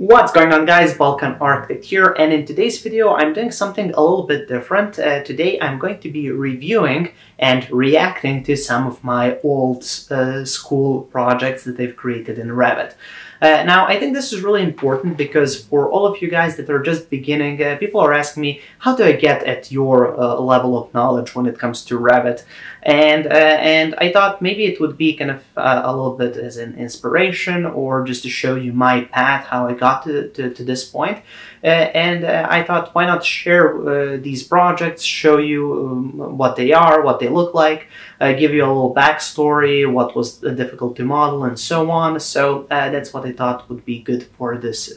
What's going on, guys? Balkan Architect here, and in today's video I'm doing something a little bit different. Today I'm going to be reviewing and reacting to some of my old school projects that they've created in Revit. Now, I think this is really important because for all of you guys that are just beginning, people are asking me, how do I get at your level of knowledge when it comes to Revit? And I thought maybe it would be kind of a little bit as an inspiration, or just to show you my path, how I got to this point. And I thought, why not share these projects, show you what they are, what they look like, give you a little backstory, what was difficult to model, and so on. So that's what I thought would be good for this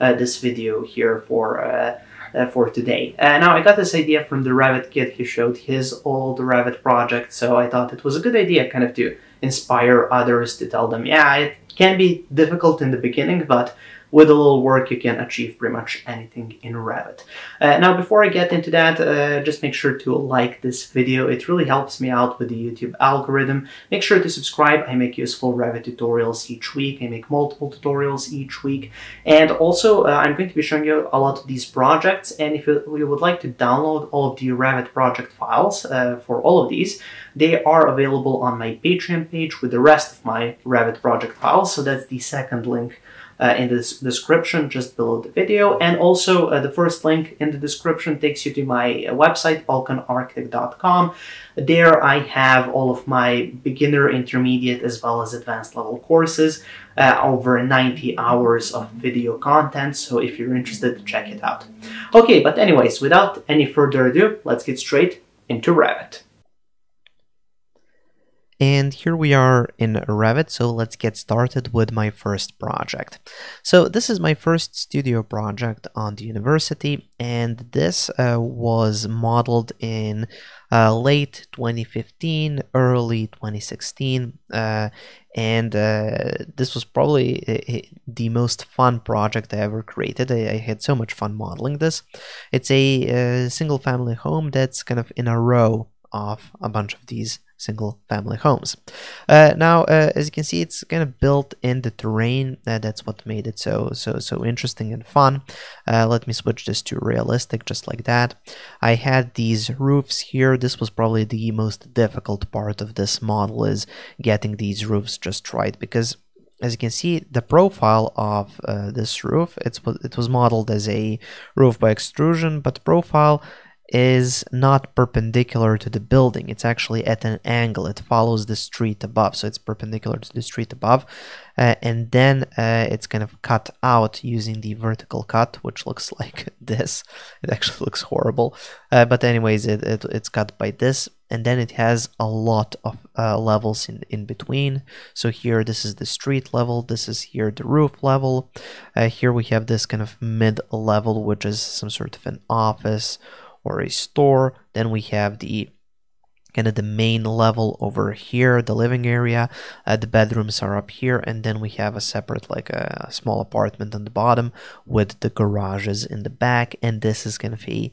this video here for today. Now, I got this idea from the Revit kid. He showed his old Revit project, so I thought it was a good idea kind of to inspire others, to tell them, yeah, it can be difficult in the beginning, but with a little work, you can achieve pretty much anything in Revit. Now, before I get into that, just make sure to like this video. It really helps me out with the YouTube algorithm. Make sure to subscribe. I make useful Revit tutorials each week. I make multiple tutorials each week. And also, I'm going to be showing you a lot of these projects. And if you would like to download all of the Revit project files for all of these, they are available on my Patreon page with the rest of my Revit project files. So that's the second link in this description just below the video, and also the first link in the description takes you to my website, balkanarchitect.com. There I have all of my beginner, intermediate, as well as advanced level courses, over 90 hours of video content, so if you're interested, check it out. Okay, but anyways, without any further ado, let's get straight into Revit. And here we are in Revit, so let's get started with my first project. So this is my first studio project on the university, and this was modeled in late 2015, early 2016, and this was probably the most fun project I ever created. I had so much fun modeling this. It's a single-family home that's kind of in a row of a bunch of these single-family homes. Now, as you can see, it's kind of built in the terrain. That's what made it so interesting and fun. Let me switch this to realistic, just like that. I had these roofs here. This was probably the most difficult part of this model, is getting these roofs just right, because as you can see, the profile of this roof, it was modeled as a roof by extrusion, but the profile is not perpendicular to the building. It's actually at an angle. It follows the street above, so it's perpendicular to the street above, and then it's kind of cut out using the vertical cut, which looks like this. It actually looks horrible, but anyways, it's cut by this, and then it has a lot of levels in between. So here, this is the street level, this is here the roof level, here we have this kind of mid level, which is some sort of an office or a store. Then we have the kind of the main level over here, the living area, the bedrooms are up here, and then we have a separate, like a small apartment on the bottom with the garages in the back, and this is kind of a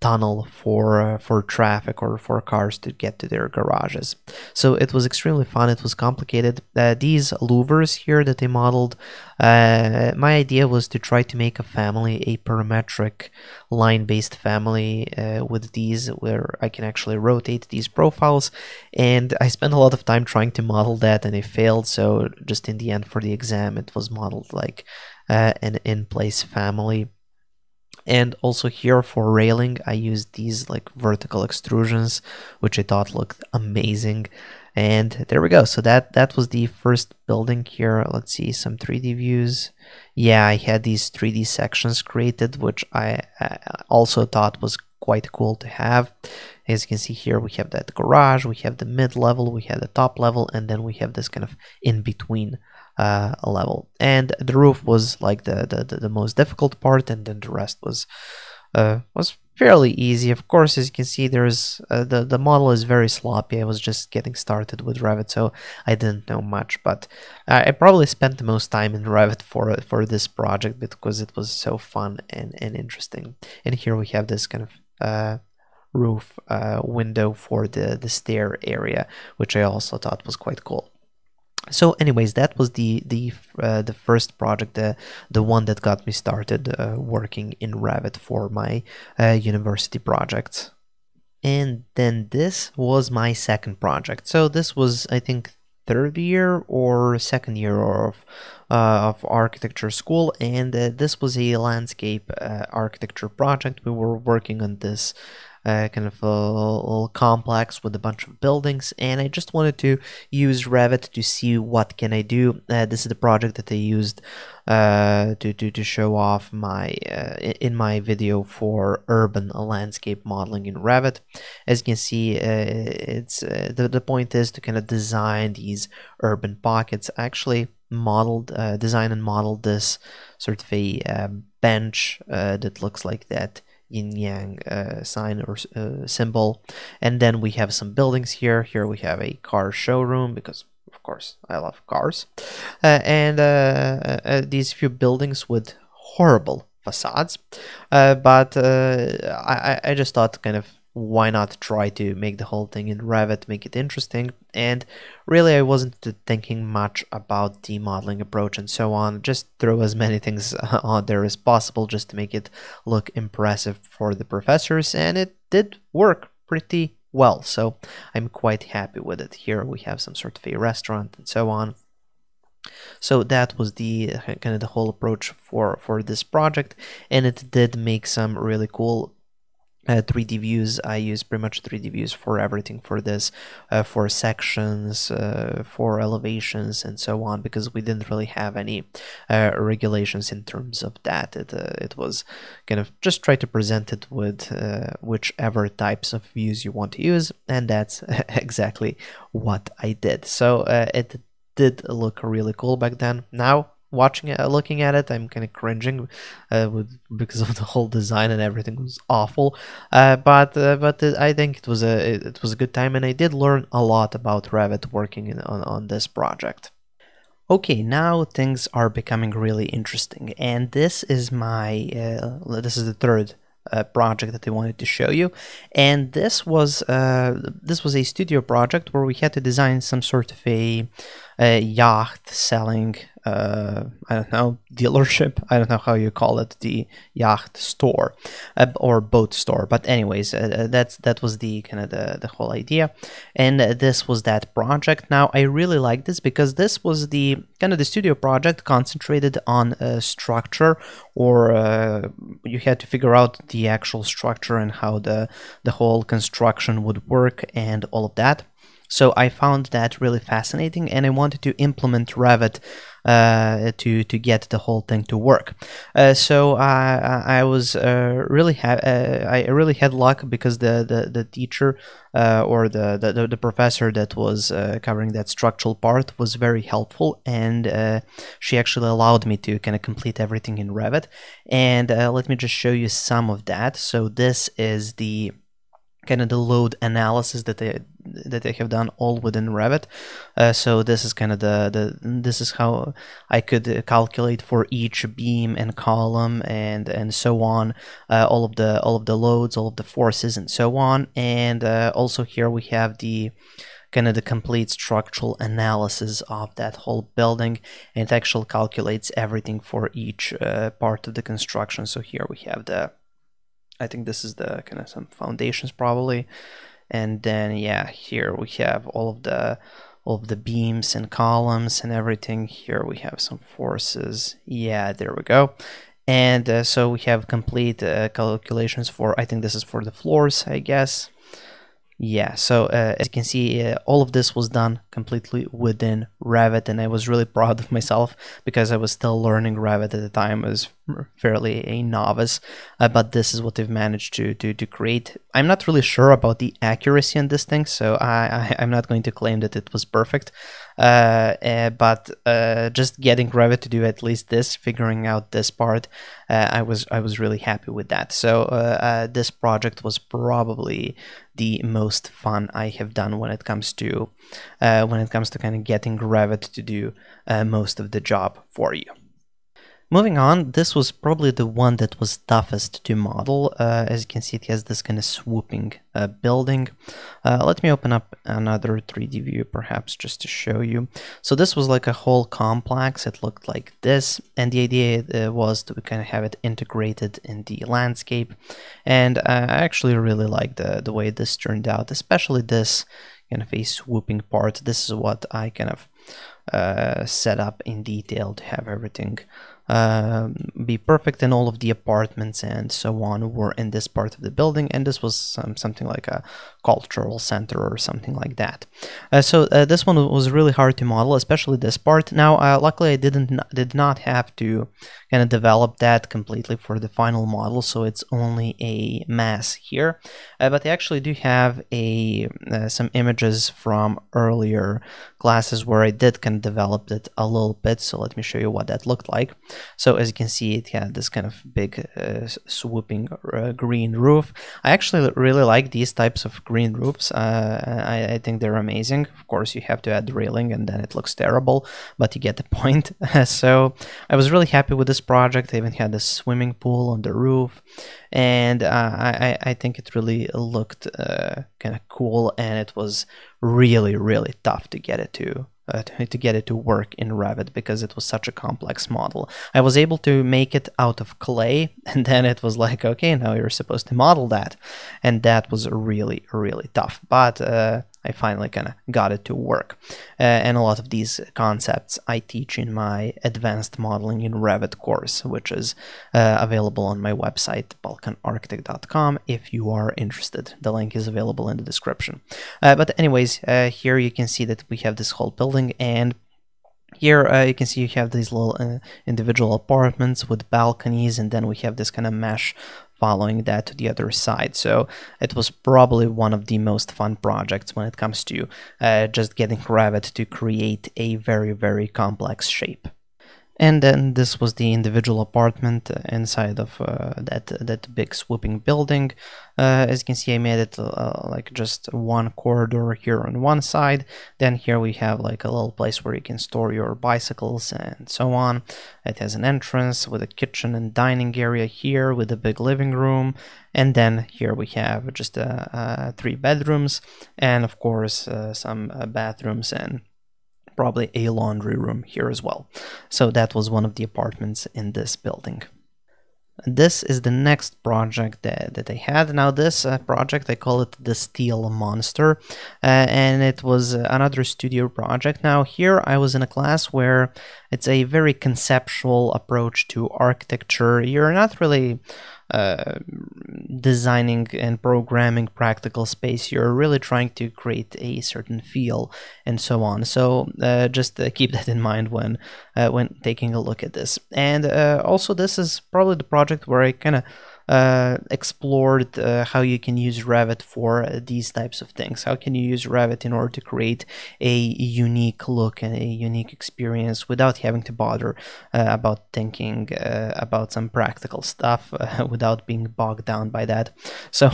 tunnel for traffic, or for cars to get to their garages. So it was extremely fun. It was complicated. These louvers here that they modeled, my idea was to try to make a family, a parametric line-based family with these, where I can actually rotate these profiles, and I spent a lot of time trying to model that, and I failed. So just in the end, for the exam, it was modeled like an in-place family. And also here for railing, I used these like vertical extrusions, which I thought looked amazing. And there we go. So that was the first building here. Let's see some 3D views. Yeah, I had these 3D sections created, which I also thought was quite cool to have. As you can see here, we have that garage, we have the mid level, we have the top level, and then we have this kind of in between level. And the roof was like the most difficult part, and then the rest was fairly easy. Of course, as you can see, there's the model is very sloppy. I was just getting started with Revit, so I didn't know much, but I probably spent the most time in Revit for this project, because it was so fun and interesting. And here we have this kind of roof window for the stair area, which I also thought was quite cool. So anyways, that was the first project, the one that got me started working in Revit for my university projects. And then this was my second project. So this was, I think, third year or second year of architecture school, and this was a landscape architecture project. We were working on this kind of a little complex with a bunch of buildings, and I just wanted to use Revit to see what can I do. This is the project that I used to show off my in my video for urban landscape modeling in Revit. As you can see, it's the point is to kind of design these urban pockets. Actually, modeled, design and modeled this sort of a bench that looks like that yin-yang sign or symbol. And then we have some buildings here. Here we have a car showroom because, of course, I love cars. And these few buildings with horrible facades. But I just thought, kind of, why not try to make the whole thing in Revit, make it interesting? And really, I wasn't thinking much about the modeling approach and so on. Just throw as many things on there as possible just to make it look impressive for the professors, and it did work pretty well, so I'm quite happy with it. Here we have some sort of a restaurant and so on. So that was the kind of the whole approach for this project, and it did make some really cool 3D views. I use pretty much 3D views for everything for this, for sections, for elevations and so on, because we didn't really have any regulations in terms of that. It was kind of just try to present it with whichever types of views you want to use, and that's exactly what I did. So it did look really cool back then. Now, watching it, looking at it, I'm kind of cringing because of the whole design, and everything was awful. But I think it was a good time, and I did learn a lot about Revit working on this project. Okay, now things are becoming really interesting, and this is my the third project that I wanted to show you, and this was a studio project where we had to design some sort of a yacht selling I don't know, dealership. I don't know how you call it, the yacht store or boat store, but anyways, that was the kind of the whole idea, and this was that project. Now, I really like this because this was the kind of the studio project concentrated on structure, or you had to figure out the actual structure and how the whole construction would work and all of that. So I found that really fascinating, and I wanted to implement Revit to get the whole thing to work. So I really had luck, because the teacher or the professor that was covering that structural part was very helpful, and she actually allowed me to kind of complete everything in Revit. And let me just show you some of that. So this is the kind of the load analysis that I have done all within Revit. So this is kind of this is how I could calculate for each beam and column and so on, all of the loads, all of the forces and so on. And also here we have the kind of the complete structural analysis of that whole building, and it actually calculates everything for each part of the construction. So here we have the, I think this is the kind of some foundations probably, and then yeah, here we have all of the beams and columns and everything. Here we have some forces. Yeah, there we go. And so we have complete calculations for, I think this is for the floors, I guess. Yeah, so as you can see, all of this was done completely within Revit, and I was really proud of myself because I was still learning Revit at the time. I was fairly a novice, but this is what I've managed to create. I'm not really sure about the accuracy on this thing, so I'm not going to claim that it was perfect, but just getting Revit to do at least this, figuring out this part, I was really happy with that. So this project was probably the most fun I have done when it comes to kind of getting Revit to do most of the job for you. Moving on, this was probably the one that was toughest to model. As you can see, it has this kind of swooping building. Let me open up another 3D view, perhaps, just to show you. So this was like a whole complex. It looked like this, and the idea was to kind of have it integrated in the landscape. And I actually really like the way this turned out, especially this kind of a swooping part. This is what I kind of set up in detail to have everything be perfect, and all of the apartments and so on were in this part of the building, and this was something like a cultural center or something like that. So this one was really hard to model, especially this part. Now, luckily, I did not have to kind of develop that completely for the final model, so it's only a mass here. But I actually do have some images from earlier classes where I did kind of develop it a little bit. So let me show you what that looked like. So as you can see, it had this kind of big swooping green roof. I actually really like these types of green roofs. I think they're amazing. Of course, you have to add railing and then it looks terrible, but you get the point. So I was really happy with this project. I even had a swimming pool on the roof, and I think it really looked kind of cool, and it was really, really tough to get it to work in Revit because it was such a complex model. I was able to make it out of clay, and then it was like, okay, now you're supposed to model that. And that was really, really tough. But I finally kind of got it to work. And a lot of these concepts I teach in my Advanced Modeling in Revit course, which is available on my website, balkanarchitect.com, if you are interested. The link is available in the description. But anyways, here you can see that we have this whole building, and here you can see you have these little individual apartments with balconies, and then we have this kind of mesh following that to the other side. So it was probably one of the most fun projects when it comes to just getting Revit to create a very, very complex shape. And then this was the individual apartment inside of that big swooping building. As you can see, I made it like just one corridor here on one side. Then here we have like a little place where you can store your bicycles and so on. It has an entrance with a kitchen and dining area here with a big living room. And then here we have just 3 bedrooms and of course some bathrooms and probably a laundry room here as well. So that was one of the apartments in this building. This is the next project that I had. Now this project, I call it the Steel Monster, and it was another studio project. Now here I was in a class where it's a very conceptual approach to architecture. You're not really designing and programming practical space. You're really trying to create a certain feel and so on. So just keep that in mind when taking a look at this. And also this is probably the project where I kind of explored how you can use Revit for these types of things. How can you use Revit in order to create a unique look and a unique experience without having to bother about thinking about some practical stuff, without being bogged down by that. So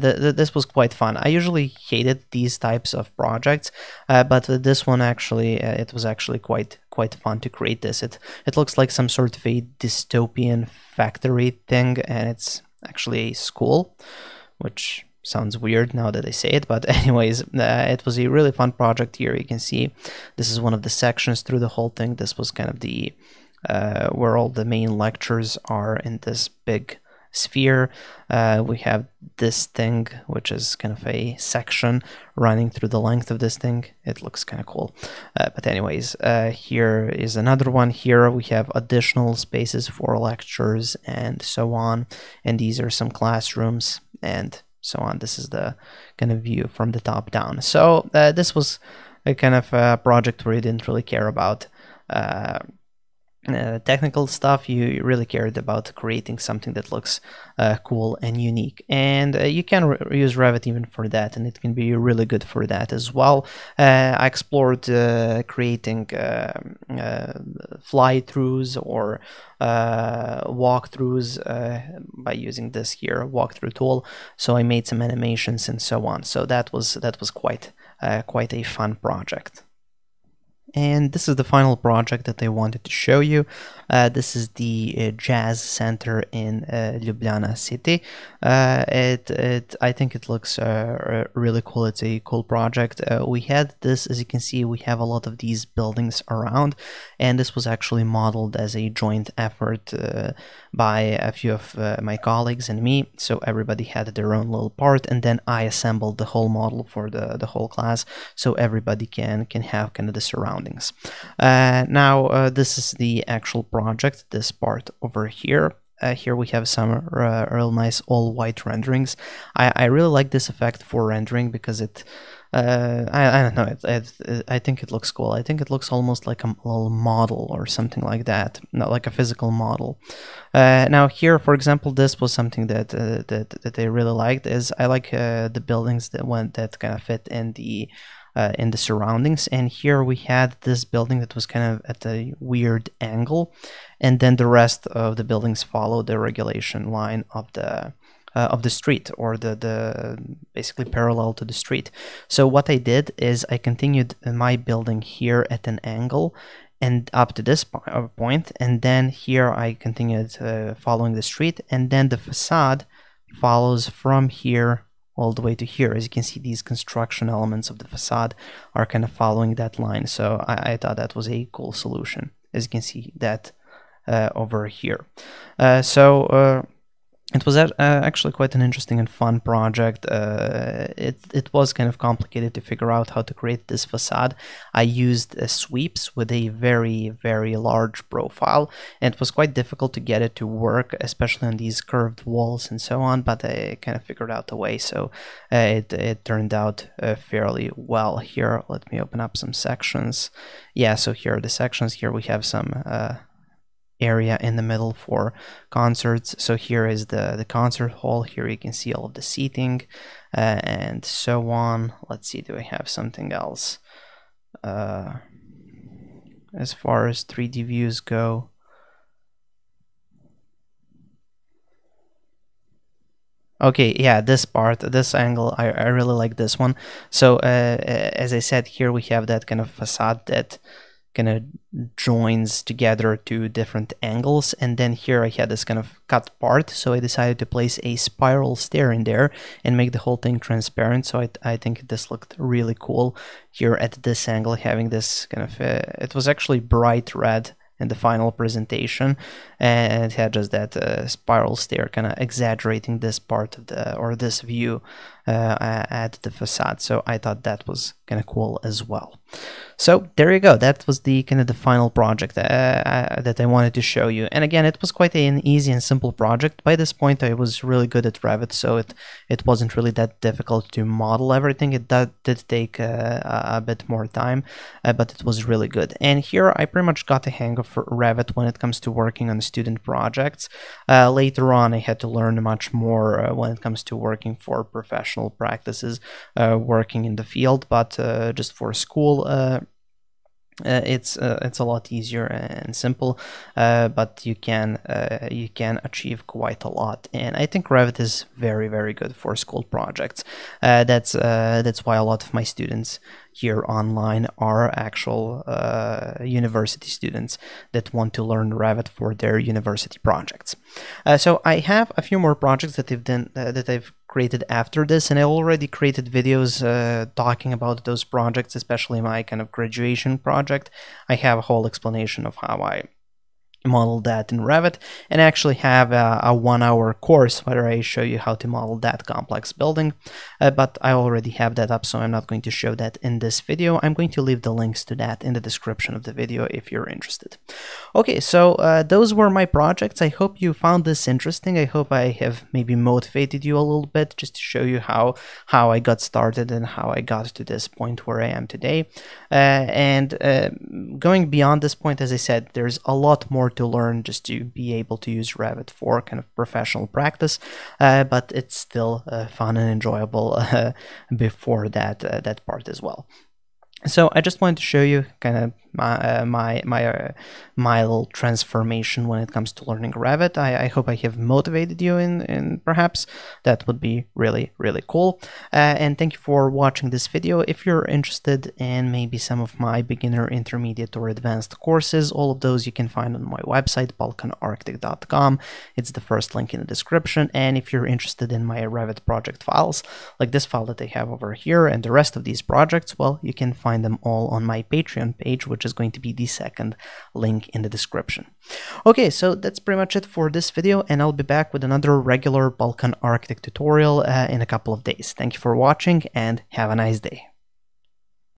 this was quite fun. I usually hated these types of projects, but this one actually, it was actually quite fun to create this. It looks like some sort of a dystopian factory thing, and it's actually a school, which sounds weird now that I say it, but anyways, it was a really fun project. Here you can see this is one of the sections through the whole thing. This was kind of the where all the main lectures are in this big sphere. We have this thing, which is kind of a section running through the length of this thing. It looks kind of cool. But anyways, here is another one. Here we have additional spaces for lectures and so on. And these are some classrooms and so on. This is the kind of view from the top down. So this was a kind of a project where you didn't really care about technical stuff. You really cared about creating something that looks cool and unique, and you can use Revit even for that, and it can be really good for that as well. I explored creating fly-throughs or walkthroughs by using this here walkthrough tool. So I made some animations and so on. So that was quite a fun project. And this is the final project that I wanted to show you. This is the Jazz Center in Ljubljana city. I think it looks really cool. It's a cool project. We had this, as you can see, we have a lot of these buildings around, and this was actually modeled as a joint effort by a few of my colleagues and me. So everybody had their own little part, and then I assembled the whole model for the whole class, so everybody can have kind of the surrounding. Now this is the actual project, this part over here. Here we have some real nice all-white renderings. I really like this effect for rendering because it, I don't know, I think it looks cool. I think it looks almost like a little model or something like that, not like a physical model. Now here, for example, this was something that that I really liked. Is I like the buildings that kind of fit in the surroundings, and here we had this building that was kind of at a weird angle, and then the rest of the buildings follow the regulation line of the street, or the basically parallel to the street. So what I did is I continued my building here at an angle and up to this point, and then here I continued following the street, and then the facade follows from here all the way to here. As you can see, these construction elements of the facade are kind of following that line. So I thought that was a cool solution, as you can see that over here. It was actually quite an interesting and fun project. It was kind of complicated to figure out how to create this facade. I used sweeps with a very, very large profile, and it was quite difficult to get it to work, especially on these curved walls and so on, but I kind of figured out the way, so it turned out fairly well. Here, let me open up some sections. Yeah, so here are the sections. Here we have some area in the middle for concerts. So here is the concert hall. Here you can see all of the seating and so on. Let's see, do I have something else? As far as 3D views go, okay, yeah, this part, this angle, I really like this one. So as I said, here we have that kind of facade that kind of joins together two different angles, and then here I had this kind of cut part, so I decided to place a spiral stair in there and make the whole thing transparent. So I think this looked really cool here at this angle, having this kind of it was actually bright red in the final presentation, and it had just that spiral stair kind of exaggerating this part of the, or this view at the facade. So I thought that was kind of cool as well. So there you go, that was the kind of the final project that I wanted to show you. And again, it was quite an easy and simple project. By this point I was really good at Revit, so it wasn't really that difficult to model everything. It did take a bit more time, but it was really good. And here I pretty much got the hang of Revit when it comes to working on student projects. Later on I had to learn much more when it comes to working for professional practices, working in the field, but just for school, it's a lot easier and simple, but you can achieve quite a lot. And I think Revit is very, very good for school projects. That's why a lot of my students here online are actual university students that want to learn Revit for their university projects. So I have a few more projects that I've done, that I've created after this, and I already created videos talking about those projects, especially my kind of graduation project. I have a whole explanation of how I model that in Revit, and I actually have a 1-hour course where I show you how to model that complex building, but I already have that up, so I'm not going to show that in this video. I'm going to leave the links to that in the description of the video if you're interested. Okay, so those were my projects. I hope you found this interesting. I hope I have maybe motivated you a little bit, just to show you how I got started and how I got to this point where I am today. And going beyond this point, as I said, there's a lot more to learn just to be able to use Revit for kind of professional practice, but it's still fun and enjoyable before that part as well. So I just wanted to show you kind of mild transformation when it comes to learning Revit. I hope I have motivated you in perhaps that would be really, really cool. And thank you for watching this video. If you're interested in maybe some of my beginner, intermediate or advanced courses, all of those you can find on my website, balkanarchitect.com. It's the first link in the description. And if you're interested in my Revit project files, like this file that I have over here and the rest of these projects, well, you can find them all on my Patreon page, which is going to be the second link in the description. Okay, so that's pretty much it for this video, and I'll be back with another regular Balkan Architect tutorial in a couple of days. Thank you for watching and have a nice day.